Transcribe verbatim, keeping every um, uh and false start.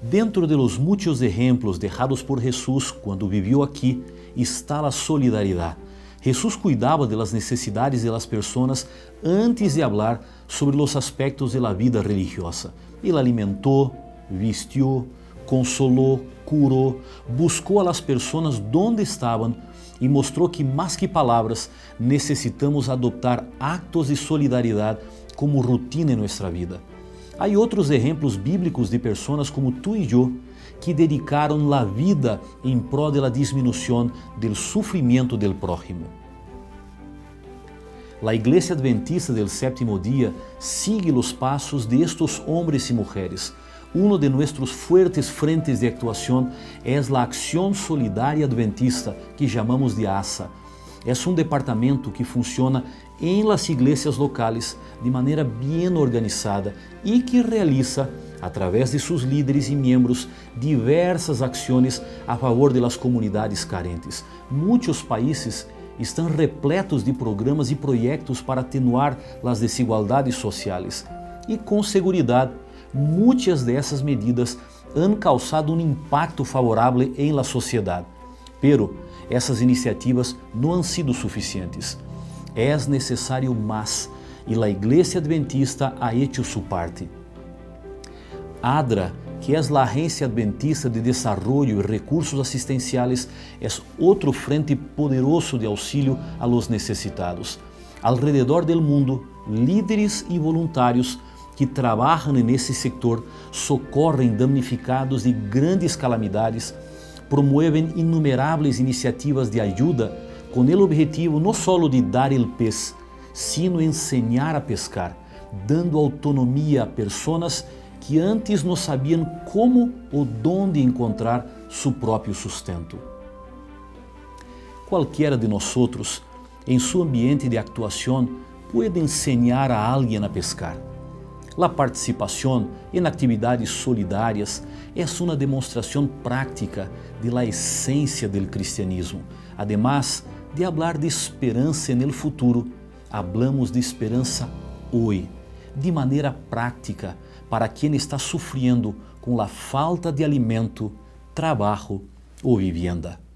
Dentro de los muchos ejemplos dejados por Jesús cuando vivió aquí está la solidaridad. Jesús cuidaba de las necesidades de las personas antes de hablar sobre los aspectos de la vida religiosa. Él alimentó, vistió, consoló, curou, buscou a las personas donde estavam e mostrou que, mais que palavras, necessitamos adoptar actos de solidariedade como rotina em nossa vida. Há outros exemplos bíblicos de pessoas como tu e eu que dedicaram a vida em prol da diminuição do sofrimento do prójimo. A Igreja Adventista do Sétimo Dia sigue os passos de estes homens e mulheres. Uno de nuestros fuertes frentes de actuación es la Acción Solidaria Adventista, que llamamos de A S A. Es un departamento que funciona en las iglesias locales de manera bien organizada y que realiza, a través de sus líderes y miembros, diversas acciones a favor de las comunidades carentes. Muchos países están repletos de programas y proyectos para atenuar las desigualdades sociales y, con seguridad, muitas dessas medidas han causado um impacto favorável em la sociedade. Pero essas iniciativas não han sido suficientes. É necessário mais, e la Igreja Adventista ha hecho su parte. A D R A, que é a Agência Adventista de Desarrollo e Recursos Assistenciales, é outro frente poderoso de auxílio a los necesitados. Alrededor del mundo, líderes e voluntários que trabalham nesse setor socorrem damnificados de grandes calamidades, promovem inumeráveis iniciativas de ajuda com o objetivo não só de dar o pez, sino ensinar a pescar, dando autonomia a pessoas que antes não sabiam como ou onde encontrar seu próprio sustento. Qualquer de nós, em seu ambiente de actuação, pode ensinar a alguém a pescar. La participación en actividades solidarias es una demonstración práctica de la esencia del cristianismo. Además de hablar de esperanza en el futuro, hablamos de esperanza hoy, de manera práctica, para quien está sufriendo con la falta de alimento, trabajo o vivienda.